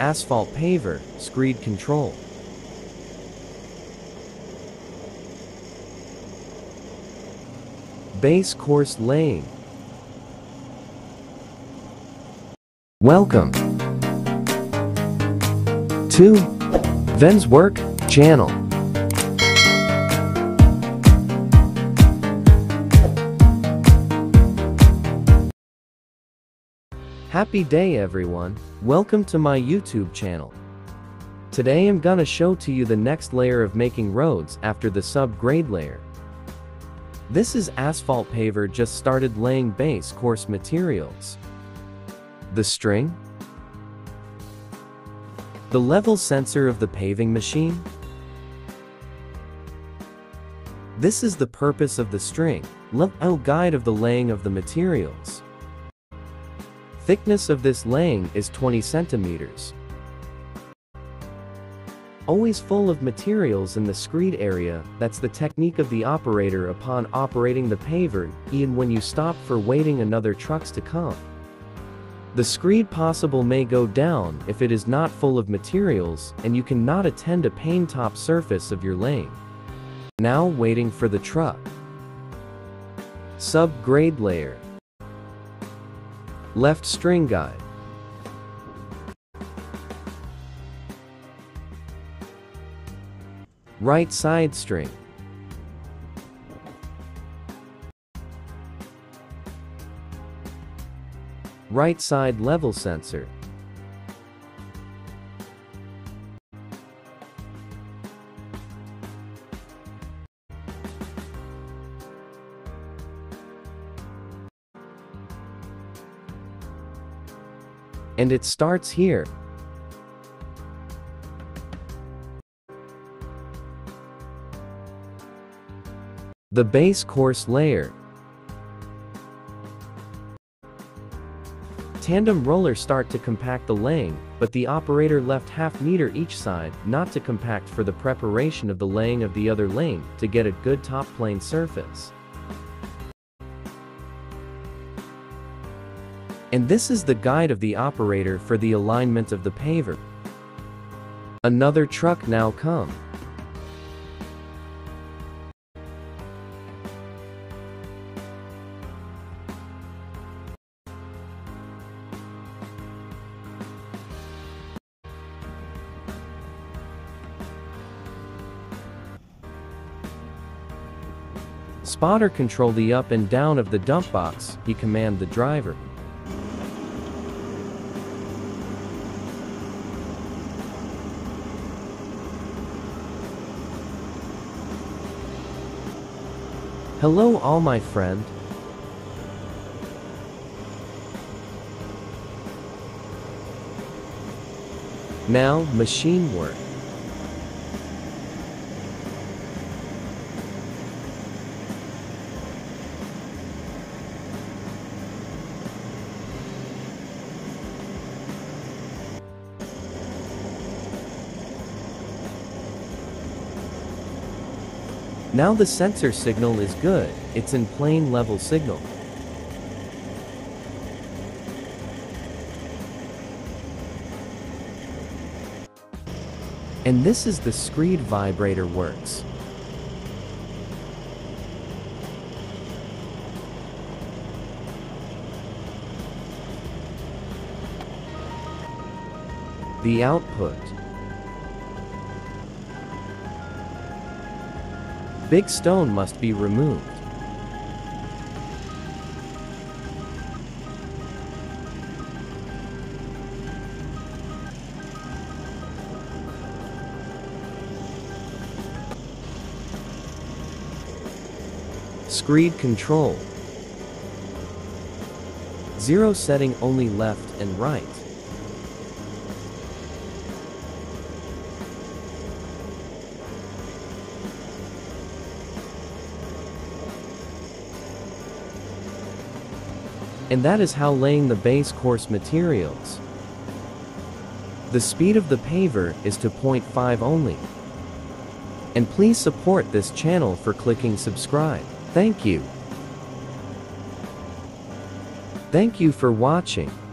Asphalt paver, screed control. Base course laying. Welcome to Venz Work Channel. Happy day everyone, welcome to my YouTube channel. Today I'm gonna show to you the next layer of making roads after the subgrade layer. This is asphalt paver just started laying base course materials. The string, the level sensor of the paving machine. This is the purpose of the string, level guide of the laying of the materials. Thickness of this laying is 20 centimeters. Always full of materials in the screed area, that's the technique of the operator upon operating the paver, even when you stop for waiting another trucks to come. The screed possible may go down if it is not full of materials and you cannot attend a paint top surface of your laying. Now waiting for the truck. Subgrade layer. Left string guide. Right side string. Right side level sensor. And it starts here. The base course layer. Tandem roller start to compact the laying, but the operator left half meter each side not to compact for the preparation of the laying of the other lane to get a good top plane surface. And this is the guide of the operator for the alignment of the paver. Another truck now come. Spotter control the up and down of the dump box, he command the driver. Hello all my friend. Now machine work. Now the sensor signal is good, it's in plane level signal. And this is the screed vibrator works. The output. Big stone must be removed. Screed control. Zero setting only left and right. And that is how laying the base course materials. The speed of the paver is to 0.5 only. And please support this channel for clicking subscribe. Thank you. Thank you for watching.